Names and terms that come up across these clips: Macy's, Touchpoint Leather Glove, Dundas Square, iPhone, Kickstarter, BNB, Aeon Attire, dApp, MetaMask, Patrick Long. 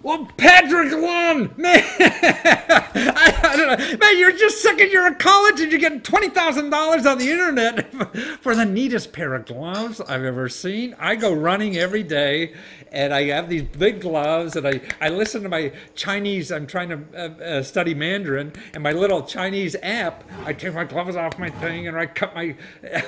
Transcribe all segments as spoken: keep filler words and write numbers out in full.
Well, Patrick Long, man, I, I don't know. Man, you're just second year of college and you're getting twenty thousand dollars on the internet for the neatest pair of gloves I've ever seen. I go running every day and I have these big gloves and I, I listen to my Chinese, I'm trying to uh, uh, study Mandarin, and my little Chinese app, I take my gloves off my thing and I cut my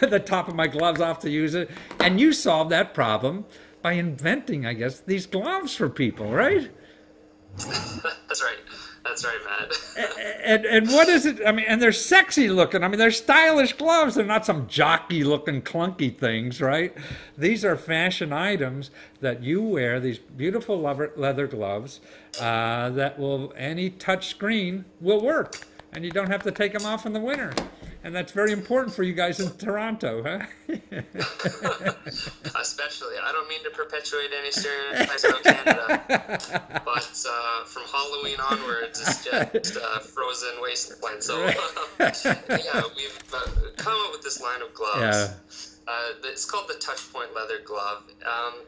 the top of my gloves off to use it. And you solved that problem by inventing, I guess, these gloves for people, right? That's right. That's right, Matt. and, and and what is it? I mean, and they're sexy looking. I mean, they're stylish gloves. They're not some jockey looking clunky things, right? These are fashion items that you wear. These beautiful leather gloves uh, that will any touch screen will work, and you don't have to take them off in the winter. And that's very important for you guys in Toronto, huh? Especially. I don't mean to perpetuate any stereotypes about Canada, but uh, from Halloween onwards, it's just uh, frozen wasteland. So, uh, yeah, we've uh, come up with this line of gloves. Yeah. Uh, it's called the Touchpoint Leather Glove. Um,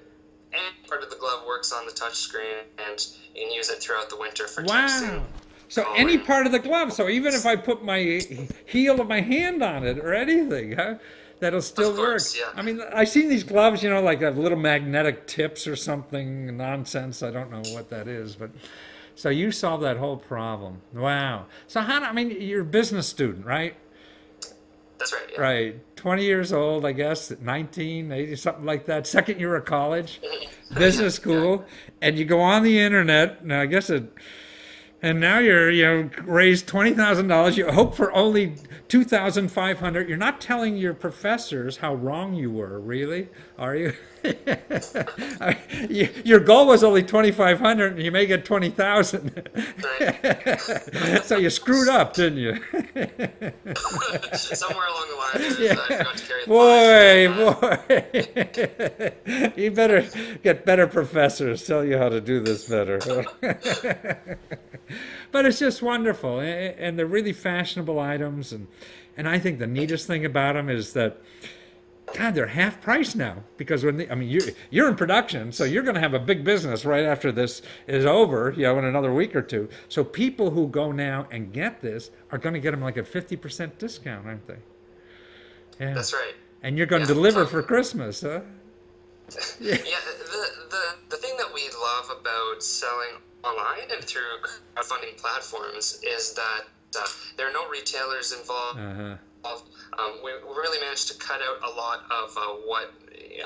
and part of the glove works on the touch screen, and you can use it throughout the winter for wow. Texting. So any part of the glove, so even if I put my heel of my hand on it or anything, huh, that'll still course, work. Yeah. I mean, I've seen these gloves, you know, like have little magnetic tips or something, nonsense. I don't know what that is, but so you solved that whole problem. Wow. So Hannah, I mean, you're a business student, right? That's right. Yeah. Right. twenty years old, I guess, nineteen, eighty, something like that. Second year of college, business school, yeah. And you go on the internet. Now, I guess it... And now you're, you know, raised twenty thousand dollars. You hope for only two thousand five hundred dollars. You're not telling your professors how wrong you were, really, are you? I mean, your goal was only twenty-five hundred dollars, and you may get twenty thousand dollars. So you screwed up, didn't you? Somewhere along the line, yeah. I forgot to carry the boy, boy. You better get better professors. Tell you how to do this better. But it's just wonderful, and they're really fashionable items, and and I think the neatest thing about them is that, God, they're half price now, because when they, I mean, you you're in production, so you're going to have a big business right after this is over, you know, in another week or two. So people who go now and get this are going to get them like a fifty percent discount, aren't they? Yeah. That's right. And you're going yeah, to deliver for Christmas, huh? Yeah. Yeah, the the the thing that we love about selling online and through crowdfunding platforms is that uh, there are no retailers involved. Uh-huh. Um, we really managed to cut out a lot of uh, what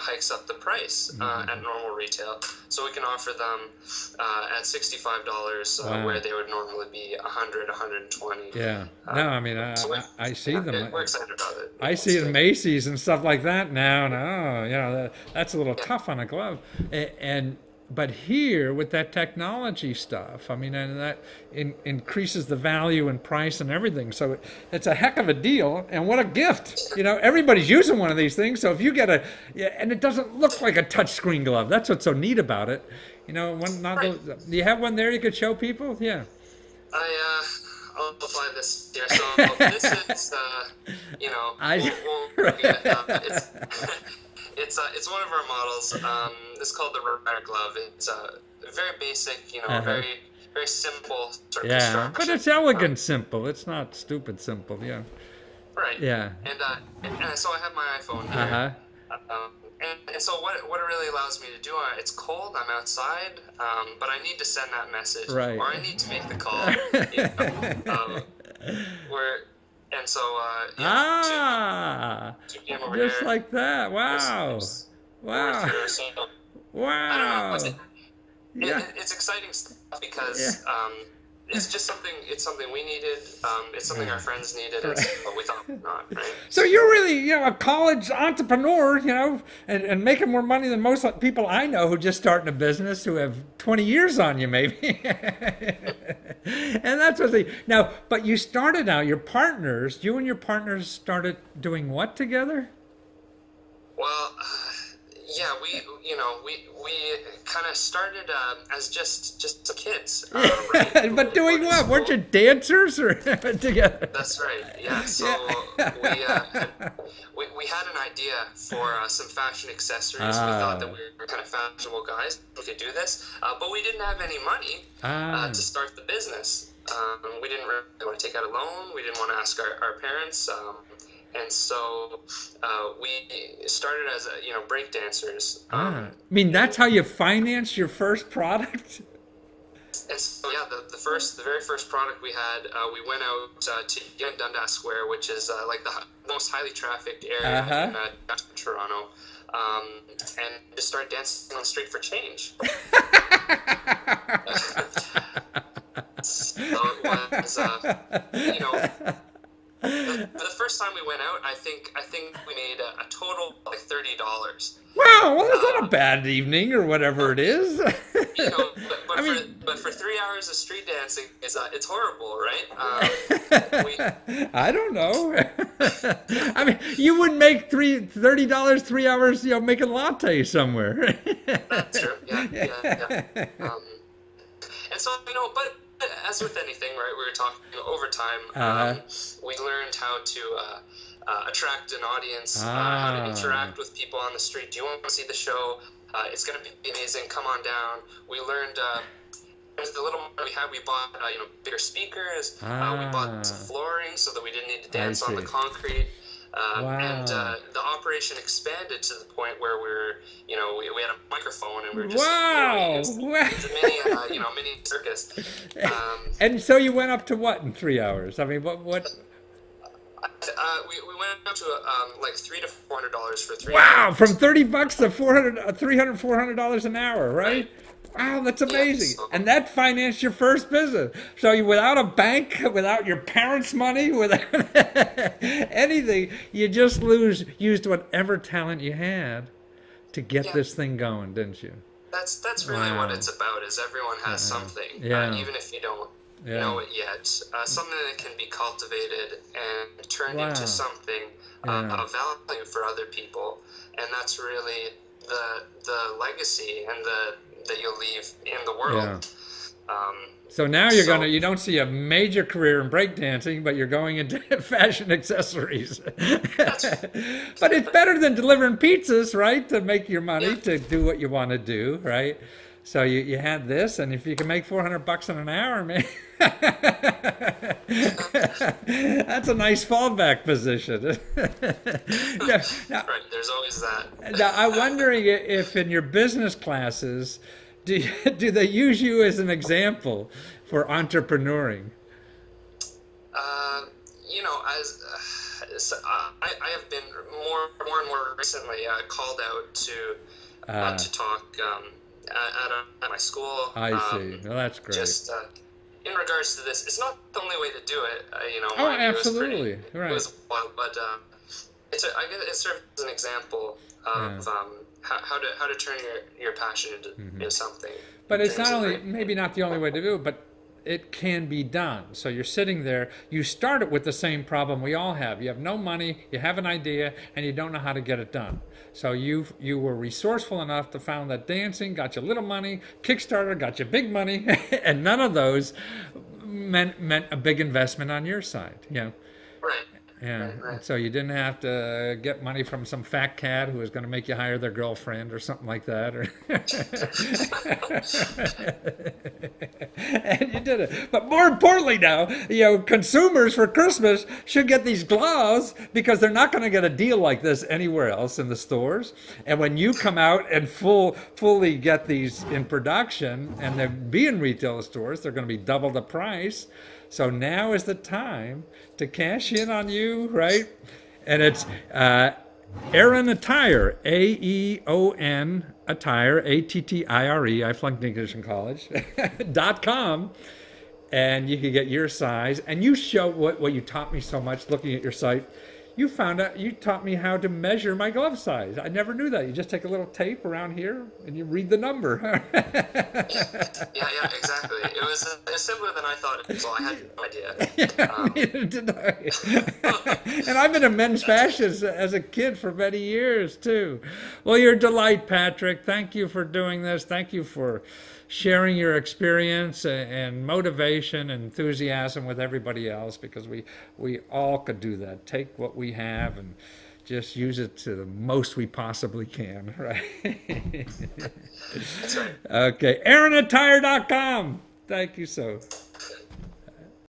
hikes up the price uh, mm-hmm. at normal retail, so we can offer them uh, at sixty-five dollars uh, wow. where they would normally be a hundred, a hundred twenty. Yeah, um, no, I mean, I, so I, I see yeah, them. We're excited about it. I see it at Macy's and stuff like that now. No, you know, that, that's a little yeah. tough on a glove, and. and But here, with that technology stuff, I mean, and that in, increases the value and price and everything. So it, it's a heck of a deal, and what a gift! You know, everybody's using one of these things. So if you get a, yeah, and it doesn't look like a touchscreen glove. That's what's so neat about it. You know, one not right. those, do you have one there you could show people? Yeah. I. Uh... I'll apply this here. So this is, uh, you know, I, we'll, we'll get, uh, it's, it's, uh, it's one of our models. Um, it's called the Rider Glove. It's uh, very basic, you know, uh -huh. very very simple sort of yeah. construction. But it's elegant um, simple. It's not stupid simple, yeah. Right. Yeah. And, uh, and, and so I have my iPhone here. Uh-huh. Um, and, and so what what it really allows me to do, uh, it's cold, I'm outside, um, but I need to send that message, right. or I need to make the call. You know, um, where, and so, uh, yeah, ah, to, to over just there, like that. Wow, there's, there's, wow, here, so, wow. I don't know. What's it, yeah. it, it's exciting stuff because. Yeah. Um, It's just something. It's something we needed. Um, it's something our friends needed, and but we thought not. Right? So you're really, you know, a college entrepreneur, you know, and, and making more money than most people I know who just starting a business who have twenty years on you, maybe. And that's what they now. But you started out. Your partners, you and your partners, started doing what together? Well. Uh... Yeah, we, you know, we we kind of started uh, as just just kids. Uh, right? But doing what? School. Weren't you dancers or together? That's right. Yeah. So yeah. we uh, we we we had an idea for uh, some fashion accessories. Ah. We thought that we were kind of fashionable guys. We could do this, uh, but we didn't have any money ah. uh, to start the business. Um, we didn't really want to take out a loan. We didn't want to ask our, our parents. Um, and so uh, we started as a, you know, break dancers. Um, ah. I mean, that's how you finance your first product? And so, yeah, the, the first, the very first product we had, uh, we went out uh, to Dundas Square, which is uh, like the h- most highly trafficked area uh-huh. in uh, Toronto, um, and just started dancing on the street for change. So it was, uh, you know, the, the first time we went out, I think I think we made a, a total of like thirty dollars. Wow, well, that's um, not a bad evening or whatever it is. You know, but, but, I mean, for, but for three hours of street dancing, it's, uh, it's horrible, right? Um, we, I don't know. I mean, you would make three, thirty dollars, three hours, you know, make a latte somewhere. That's true, yeah, yeah, yeah. Um, and so, you know, but as with anything, right, we were talking over time, um, uh, we learned how to uh, uh, attract an audience, uh, how to interact with people on the street. Do you want to see the show? Uh, it's going to be amazing. Come on down. We learned uh, the little money we had, we bought uh, you know, bigger speakers. Ah. Uh, we bought some flooring so that we didn't need to dance on the concrete. Uh, wow. And uh, the operation expanded to the point where we were, you know, we, we had a microphone and we were just... Wow! It was, it was a mini, uh, you know, mini circus. Um, and so you went up to what in three hours? I mean, what... what? Uh, we, we went up to um, like three to four hundred dollars for three. Wow, hours. From thirty bucks to four hundred, uh, three hundred, four hundred dollars an hour, right? Right. Wow, that's amazing. Yeah, so. And that financed your first business. So you, without a bank, without your parents' money, without anything, you just lose used whatever talent you had to get yeah. this thing going, didn't you? That's that's really wow. what it's about. Is everyone has yeah. something, yeah. Uh, even if you don't. Yeah. know it yet, uh, something that can be cultivated and turned wow. into something uh, yeah. of value for other people, and that's really the the legacy and the that you'll leave in the world. Yeah. Um, so now you're so, gonna you don't see a major career in breakdancing, but you're going into fashion accessories. But it's better than delivering pizzas, right? To make your money, yeah. to do what you want to do, right? So you, you had this, and if you can make four hundred bucks in an hour, man, that's a nice fallback position. now, now, right, there's always that. Now, I'm wondering if in your business classes, do, you, do they use you as an example for entrepreneuring? Uh, you know, as... Uh... So, uh, I, I have been more, more and more recently uh, called out to uh, uh, to talk um, at, at my school. I um, see. Well, that's great. Just uh, in regards to this, it's not the only way to do it. Uh, you know, oh, absolutely. It was pretty, right. It was wild, but uh, it's a, I guess it serves as an example of yeah. um, how, how to how to turn your, your passion into, mm-hmm. into something. But it's not only like, maybe not the only way to do it, but it can be done. So you're sitting there, you start it with the same problem we all have. You have no money, you have an idea, and you don't know how to get it done. So you you were resourceful enough to found that dancing got you little money, Kickstarter got you big money, and none of those meant meant a big investment on your side. You know? Right. Yeah. Right, right. So you didn't have to get money from some fat cat who was going to make you hire their girlfriend or something like that. Or and you did it. But more importantly now, you know, consumers for Christmas should get these gloves because they're not going to get a deal like this anywhere else in the stores. And when you come out and full fully get these in production and they'll be in retail stores, they're going to be double the price. So now is the time to cash in on you, right? And it's uh, Aeon Attire, A E O N Attire, A T T I R E, I flunked English in college, dot com. And you can get your size. And you show what, what you taught me so much looking at your site. You found out, you taught me how to measure my glove size. I never knew that. You just take a little tape around here and you read the number. yeah, yeah, exactly. It was, uh, it was simpler than I thought it was. Well, I had no idea. Yeah, um, neither did I. And I've been in men's fashion as, as a kid for many years, too. Well, you're a delight, Patrick. Thank you for doing this. Thank you for sharing your experience and motivation and enthusiasm with everybody else, because we we all could do that. Take what we have and just use it to the most we possibly can, right? That's right. Okay, Aeon Attire dot com. Thank you so